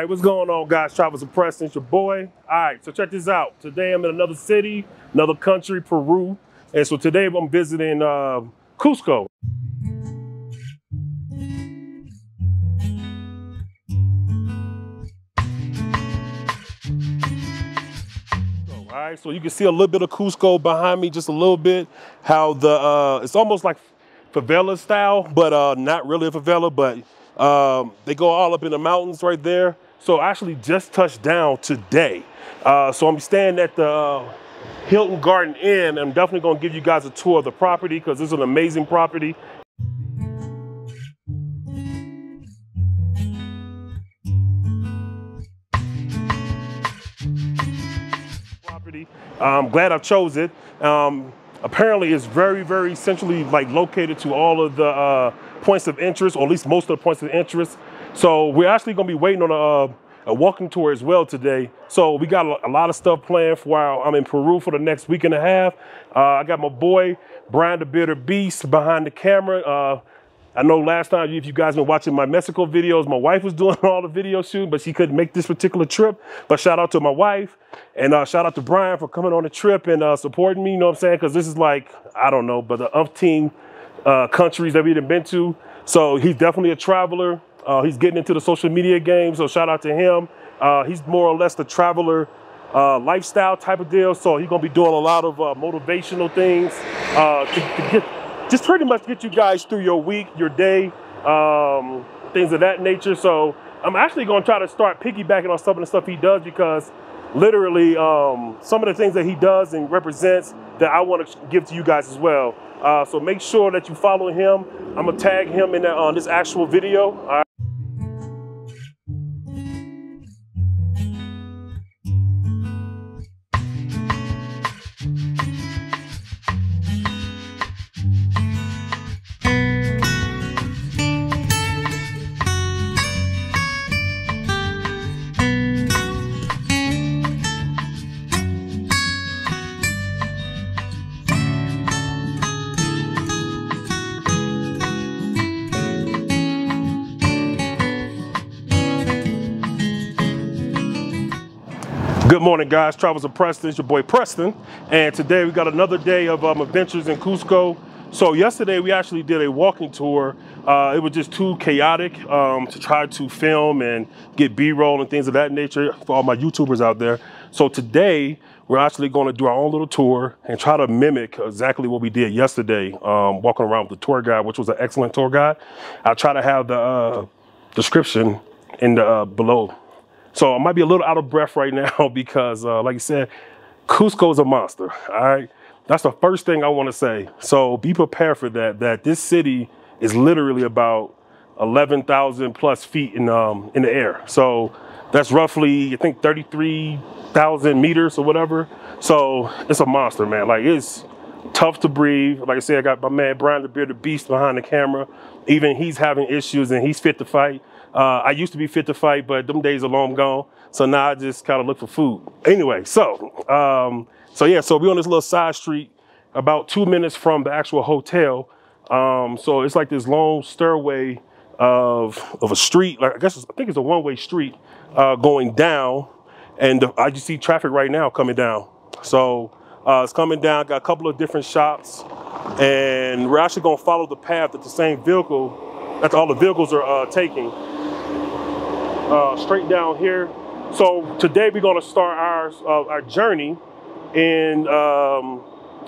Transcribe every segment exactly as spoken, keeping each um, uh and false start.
Alright, what's going on, guys? Travels of Preston, it's your boy. Alright, so check this out. Today I'm in another city, another country, Peru. And so today I'm visiting uh, Cusco. Alright, so you can see a little bit of Cusco behind me, just a little bit. How the, uh, it's almost like favela style, but uh, not really a favela, but Um, they go all up in the mountains right there. So I actually just touched down today. Uh, so I'm staying at the uh, Hilton Garden Inn. I'm definitely gonna give you guys a tour of the property because this is an amazing property. Property. I'm glad I chose it. Um, Apparently it's very, very centrally like located to all of the uh, points of interest, or at least most of the points of interest. So we're actually gonna be waiting on a, uh, a walking tour as well today. So we got a lot of stuff planned for while I'm in Peru for the next week and a half. Uh, I got my boy, Brian the Bitter Beast, behind the camera. Uh, I know last time, if you guys been watching my Mexico videos, my wife was doing all the video shooting, but she couldn't make this particular trip. But shout out to my wife, and uh, shout out to Brian for coming on the trip and uh, supporting me, you know what I'm saying? Because this is like, I don't know, but the umpteen uh, countries that we done been to. So he's definitely a traveler. Uh, he's getting into the social media game, so shout out to him. Uh, he's more or less the traveler uh, lifestyle type of deal. So he's going to be doing a lot of uh, motivational things uh, to, to get... just pretty much get you guys through your week, your day, um, things of that nature. So I'm actually gonna try to start piggybacking on some of the stuff he does, because literally um, some of the things that he does and represents that I wanna give to you guys as well. Uh, so make sure that you follow him. I'm gonna tag him in that, on this actual video. All right. Good morning, guys. Travels of Preston, it's your boy Preston. And today we got another day of um, adventures in Cusco. So yesterday we actually did a walking tour. Uh, it was just too chaotic um, to try to film and get B-roll and things of that nature for all my YouTubers out there. So today we're actually gonna do our own little tour and try to mimic exactly what we did yesterday, um, walking around with the tour guide, which was an excellent tour guide. I'll try to have the uh, description in the uh, below. So I might be a little out of breath right now because, uh, like I said, Cusco is a monster, all right? That's the first thing I want to say. So be prepared for that, that this city is literally about eleven thousand plus feet in, um, in the air. So that's roughly, I think, thirty-three thousand meters or whatever. So it's a monster, man. Like, it's tough to breathe. Like I said, I got my man Brian the Bearded Beast behind the camera. Even he's having issues and he's fit to fight. Uh, I used to be fit to fight, but them days are long gone. So now I just kind of look for food. Anyway, so, um, so yeah, so we're on this little side street about two minutes from the actual hotel. Um, so it's like this long stairway of, of a street. Like, I guess, it's, I think it's a one-way street uh, going down. And I just see traffic right now coming down. So uh, it's coming down, got a couple of different shops. And we're actually gonna follow the path that the same vehicle, that all the vehicles are uh, taking. Uh, straight down here. So today we're going to start our uh, our journey in um,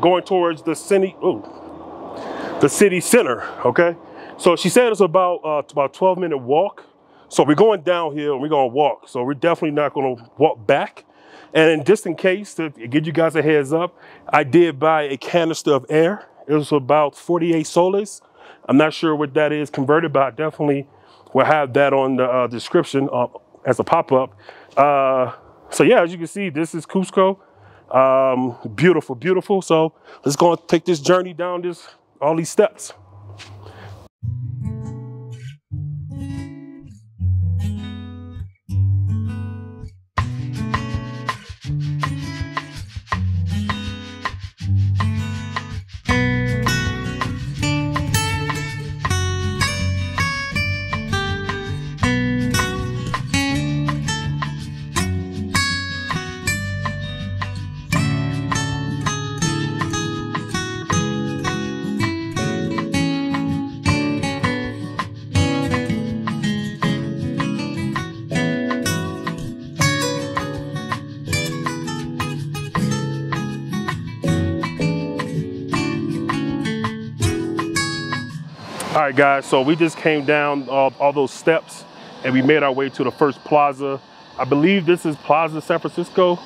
going towards the city, ooh, the city center. Okay. So she said it's about uh, about twelve minute walk. So we're going down here and we're going to walk. So we're definitely not going to walk back. And just in case, to give you guys a heads up, I did buy a canister of air. It was about forty-eight soles. I'm not sure what that is converted, but I definitely we'll have that on the uh, description uh, as a pop-up. Uh, so yeah, as you can see, this is Cusco. Um, beautiful, beautiful. So let's go and take this journey down this all these steps. All right, guys, so we just came down uh, all those steps and we made our way to the first plaza. I believe this is Plaza San Francisco.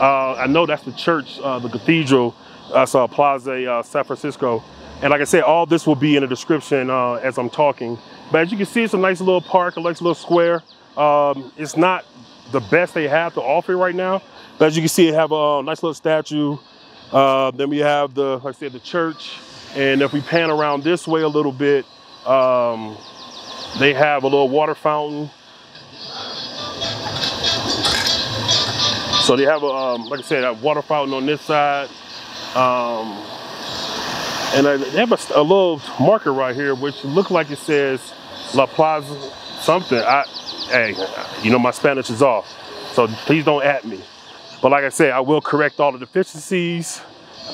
Uh, I know that's the church, uh, the cathedral, uh, so Plaza uh, San Francisco. And like I said, all this will be in the description uh, as I'm talking. But as you can see, it's a nice little park, a nice little square. Um, it's not the best they have to offer right now. But as you can see, they have a nice little statue. Uh, then we have the, like I said, the church. And if we pan around this way a little bit, um, they have a little water fountain. So they have, a, um, like I said, a water fountain on this side. Um, and I, they have a, a little marker right here, which looks like it says La Plaza something. I, hey, you know, my Spanish is off, so please don't at me. But like I said, I will correct all the deficiencies.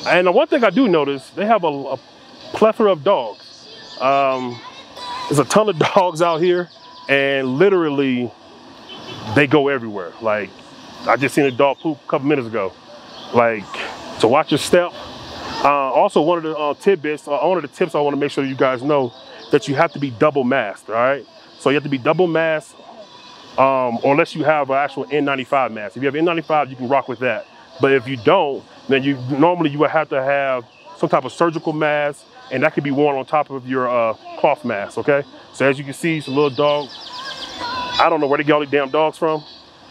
And the one thing I do notice, they have a, a plethora of dogs. Um, there's a ton of dogs out here, and literally they go everywhere. Like, I just seen a dog poop a couple minutes ago. Like, so watch your step. Uh, also, one of the uh, tidbits, uh, one of the tips I want to make sure you guys know, that you have to be double masked, all right? So you have to be double masked, um, or unless you have an actual N ninety-five mask. If you have N ninety-five, you can rock with that. But if you don't, then you normally you would have to have some type of surgical mask, and that could be worn on top of your uh, cloth mask, okay? So as you can see, it's a little dog. I don't know where they get all these damn dogs from,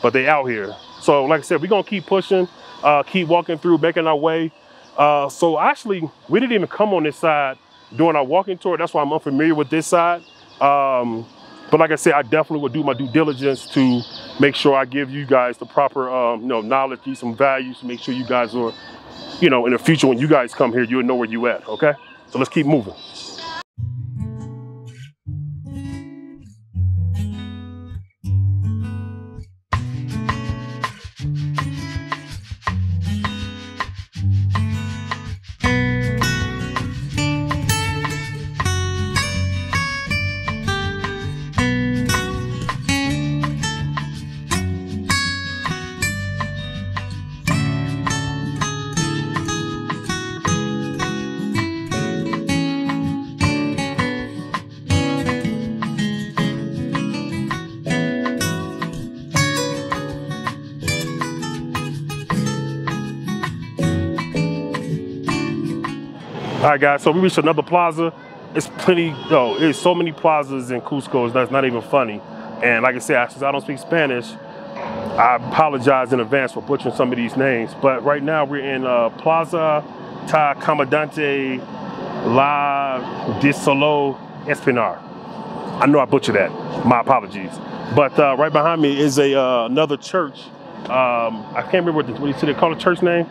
but they out here. So like I said, we're gonna keep pushing, uh, keep walking through, making our way. Uh, so actually, we didn't even come on this side during our walking tour. That's why I'm unfamiliar with this side. Um, but like I said, I definitely will do my due diligence to make sure I give you guys the proper um, you know, knowledge, give some values, to make sure you guys are, you know, in the future when you guys come here, you'll know where you at, okay? So let's keep moving. All right, guys, so we reached another plaza. It's plenty, though, there's so many plazas in Cusco, that's not even funny. And like I said, since I don't speak Spanish, I apologize in advance for butchering some of these names. But right now we're in uh, Plaza Ta Comandante La De Solo Espinar. I know I butchered that, my apologies. But uh, right behind me is a uh, another church. Um, I can't remember what, the, what you see they call the church name.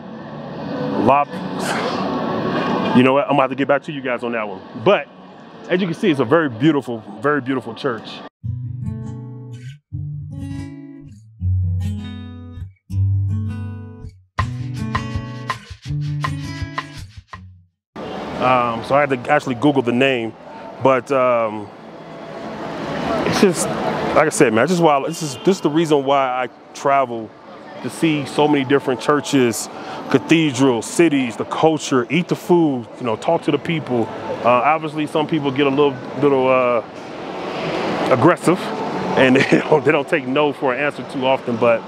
La... You know what, I'm gonna have to get back to you guys on that one. But as you can see, it's a very beautiful, very beautiful church. Um, so I had to actually Google the name, but um, it's just, like I said, man, just why, this is, this is the reason why I travel, to see so many different churches, cathedrals, cities, the culture, eat the food, you know, talk to the people. Uh, obviously, some people get a little, little uh, aggressive, and they don't, they don't take no for an answer too often. But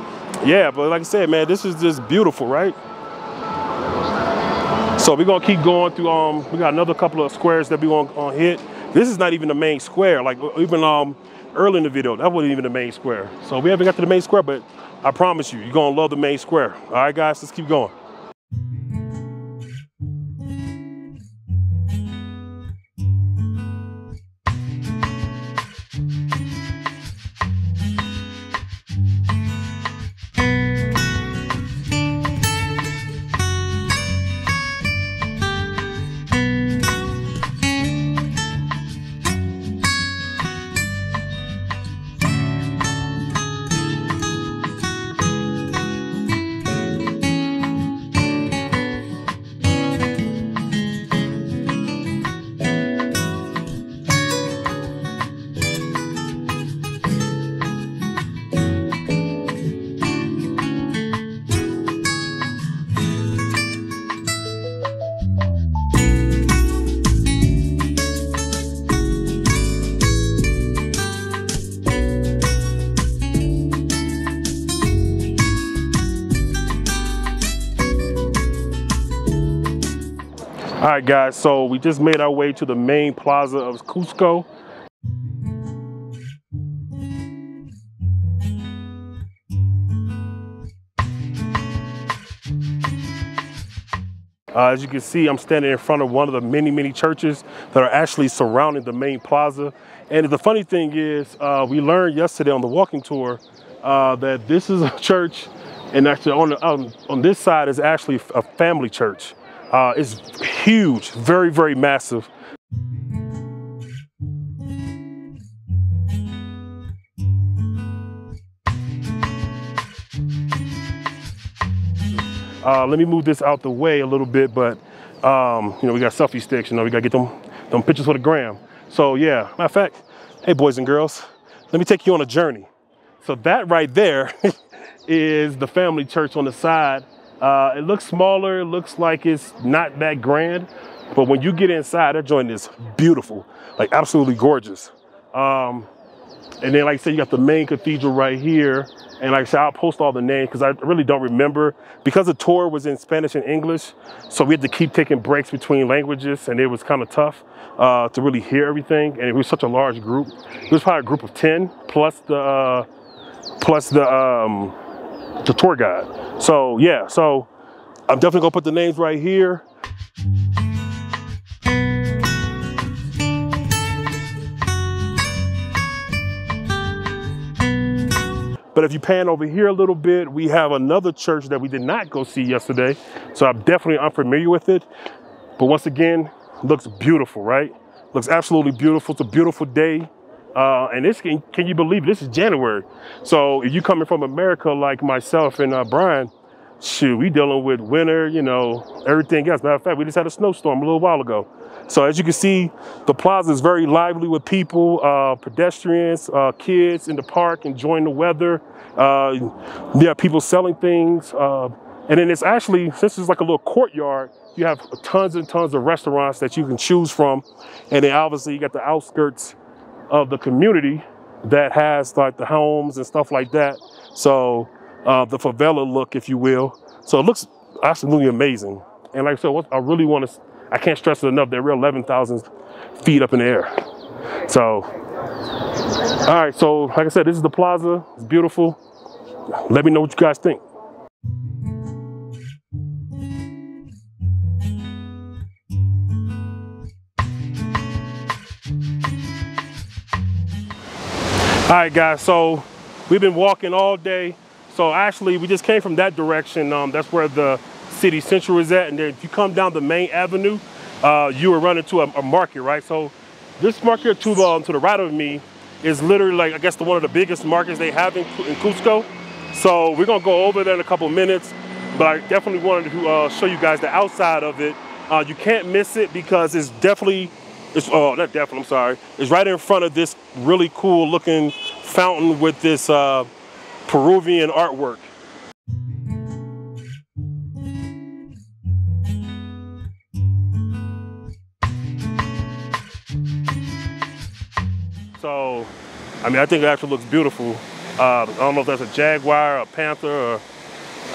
yeah, but like I said, man, this is just beautiful, right? So we're gonna keep going through. Um, we got another couple of squares that we gonna, gonna hit. This is not even the main square. Like even um, early in the video, that wasn't even the main square. So we haven't got to the main square, but I promise you, you're gonna love the main square. All right, guys, let's keep going. All right, guys, so we just made our way to the main plaza of Cusco. Uh, as you can see, I'm standing in front of one of the many, many churches that are actually surrounding the main plaza. And the funny thing is, uh, we learned yesterday on the walking tour uh, that this is a church, and actually on, the, um, on this side is actually a family church. Uh, it's huge, very, very massive. Uh, let me move this out the way a little bit, but um, you know, we got selfie sticks, you know, we gotta get them, them pictures for the gram. So yeah, matter of fact, hey boys and girls, let me take you on a journey. So that right there is the family church on the side. Uh, it looks smaller, it looks like it's not that grand, but when you get inside, that joint is beautiful, like absolutely gorgeous. Um, and then, like I said, you got the main cathedral right here. And like I said, I'll post all the names because I really don't remember, because the tour was in Spanish and English. So we had to keep taking breaks between languages, and it was kind of tough uh, to really hear everything. And it was such a large group. It was probably a group of ten plus the, uh, plus the, um, the tour guide. So yeah, so I'm definitely gonna put the names right here. But if you pan over here a little bit, we have another church that we did not go see yesterday. So I'm definitely unfamiliar with it. But once again, looks beautiful, right? Looks absolutely beautiful. It's a beautiful day. Uh, and this, can, can you believe this is January? So if you're coming from America like myself and uh, Brian, shoot, we dealing with winter, you know, everything else. Matter of fact, we just had a snowstorm a little while ago. So as you can see, the plaza is very lively with people, uh, pedestrians, uh, kids in the park enjoying the weather. Uh, you have people selling things. Uh, and then it's actually, this is like a little courtyard. You have tons and tons of restaurants that you can choose from. And then obviously you got the outskirts of the community that has like the homes and stuff like that. So Uh, the favela look, if you will. So it looks absolutely amazing. And like I said, what I really want to, I can't stress it enough, that we're eleven thousand feet up in the air. So, all right, so like I said, this is the plaza, it's beautiful. Let me know what you guys think. All right guys, so we've been walking all day. So actually, we just came from that direction. Um, that's where the city central is at. And then if you come down the main avenue, uh, you will run into a, a market, right? So this market to the, um, to the right of me is literally like, I guess, the one of the biggest markets they have in, in Cusco. So we're gonna go over there in a couple minutes, but I definitely wanted to uh, show you guys the outside of it. Uh, you can't miss it because it's definitely, it's, oh, not definitely, I'm sorry. It's right in front of this really cool looking fountain with this, uh, Peruvian artwork. So, I mean, I think it actually looks beautiful. Uh, I don't know if that's a jaguar, or a panther, or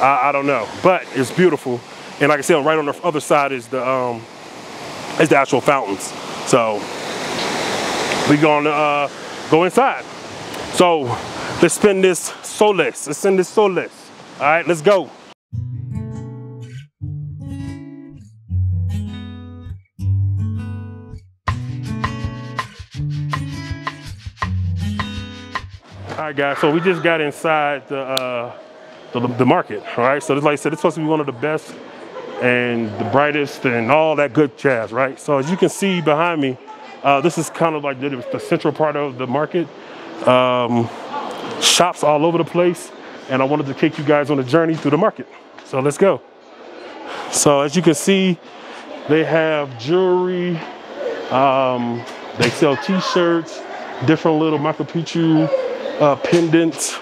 I, I don't know, but it's beautiful. And like I said, right on the other side is the um, is the actual fountains. So, we're gonna uh, go inside. So, let's spend this soles, let's spend this soles. All right, let's go. All right guys, so we just got inside the, uh, the, the market, all right? So like I said, it's supposed to be one of the best and the brightest and all that good jazz, right? So as you can see behind me, uh, this is kind of like the, the central part of the market. Um, shops all over the place, and I wanted to take you guys on a journey through the market. So let's go. So as you can see, they have jewelry, um, they sell t-shirts, different little Machu Picchu uh, pendants,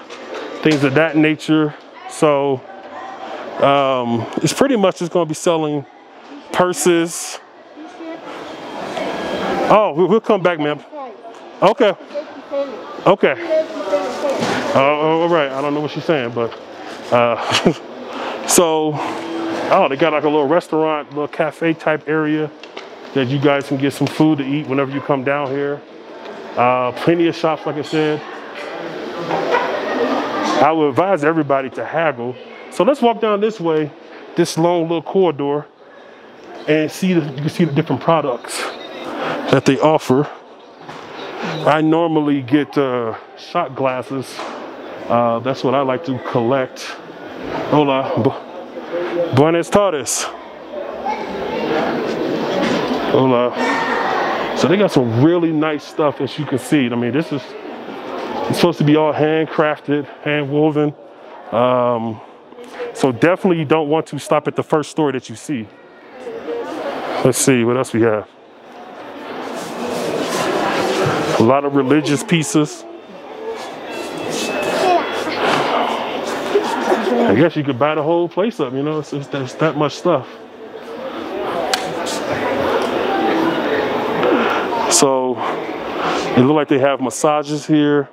things of that nature. So um, it's pretty much just gonna be selling purses. Oh, we'll come back, ma'am. Okay, okay. Uh, all right, I don't know what she's saying, but uh, so Oh, they got like a little restaurant, little cafe type area that you guys can get some food to eat whenever you come down here. Uh, plenty of shops, like I said. I would advise everybody to haggle. So let's walk down this way, this long little corridor, and see the, you can see the different products that they offer. I normally get uh, shot glasses. Uh, that's what I like to collect. Hola, Bu buenas tardes. Hola. So they got some really nice stuff, as you can see. I mean, this is it's supposed to be all handcrafted, hand woven. Um, so definitely you don't want to stop at the first store that you see. Let's see what else we have. A lot of religious pieces. I guess you could buy the whole place up, you know, it's, it's, it's that much stuff. So it looks like they have massages here.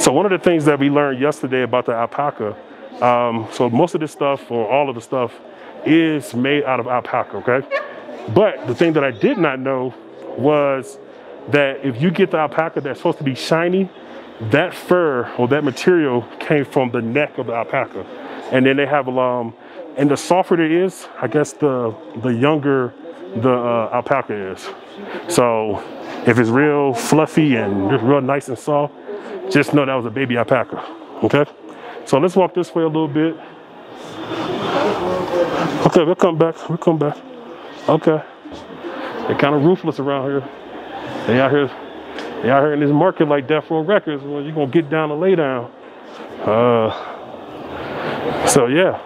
So one of the things that we learned yesterday about the alpaca, um, so most of this stuff, or all of the stuff, is made out of alpaca, okay? But the thing that I did not know was that if you get the alpaca that's supposed to be shiny, that fur or that material came from the neck of the alpaca. And then they have, um, and the softer it is, I guess the, the younger the uh, alpaca is. So if it's real fluffy and just real nice and soft, just know that was a baby alpaca, okay? So let's walk this way a little bit. Okay, we'll come back, we'll come back. Okay, they're kind of ruthless around here. They out here, they out here in this market like Death Row Records. Well, you're gonna get down and lay down. Uh, so yeah,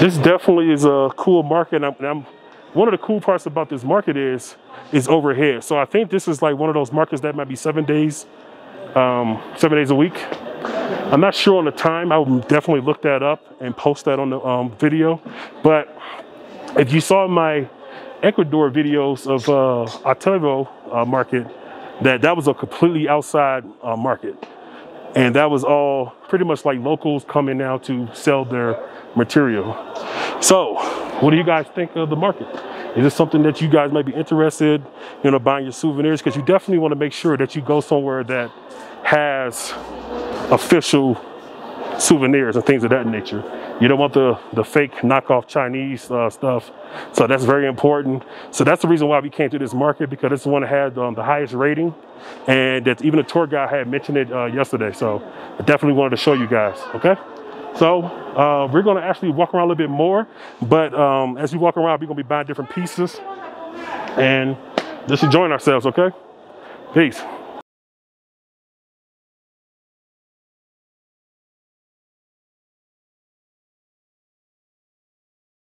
this definitely is a cool market. I'm, I'm, one of the cool parts about this market is is overhead. So I think this is like one of those markets that might be seven days, um, seven days a week. I'm not sure on the time. I will definitely look that up and post that on the um, video. But if you saw my Ecuador videos of uh, Otavalo uh, market, that that was a completely outside uh, market. And that was all pretty much like locals coming out to sell their material. So what do you guys think of the market? Is this something that you guys might be interested, you know, buying your souvenirs? Because you definitely want to make sure that you go somewhere that has official souvenirs and things of that nature. You don't want the, the fake knockoff Chinese uh, stuff. So that's very important. So that's the reason why we came to this market, because it's the one that had um, the highest rating, and that even the tour guide had mentioned it uh, yesterday. So I definitely wanted to show you guys, okay? So uh, we're gonna actually walk around a little bit more, but um, as we walk around, we're gonna be buying different pieces and just enjoying ourselves, okay? Peace.